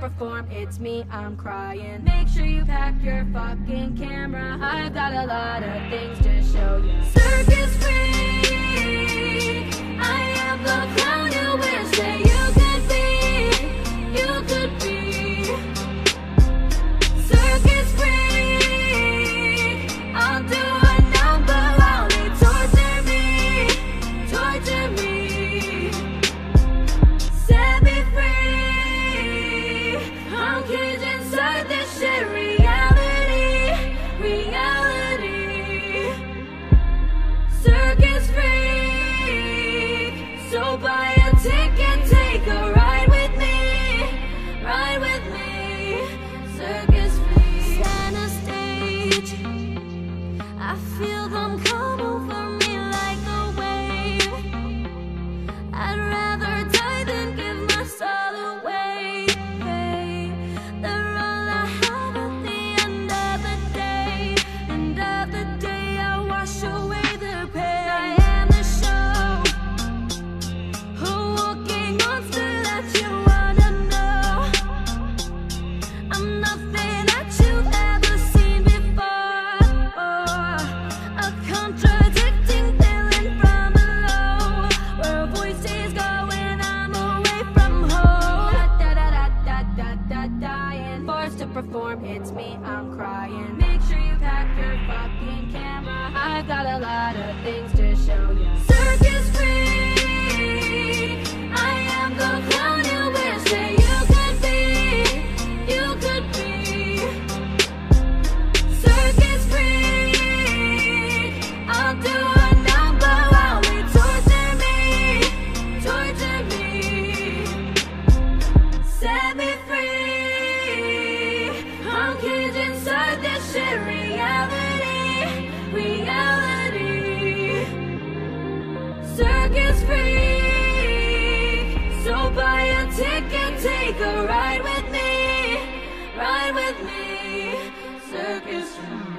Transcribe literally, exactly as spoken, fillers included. Perform, it's me, I'm crying. Make sure you pack your fucking camera. I've got a lot of things to show you. Circus freak, I am the clown you wish that you could be. You could be circus freak. I'll do a number while they torture me, torture me. Set me free. I'm caged inside this shit, reality, reality. Circus freak, so buy a ticket, take a ride with me, ride with me. Circus freak, on a stage, I feel them come over me like a wave. I'd rather die than give my soul away. Perform, it's me, I'm crying. Make sure you pack your fucking camera. I've got a lot of things to show you. Circus freak, I am the clown you wish that you could be. You could be circus freak. I'll do a number while they torture me, torture me. Set me free. I'm caged inside this shit, reality, reality. Circus freak, so buy a ticket, take a ride with me, ride with me. Circus freak.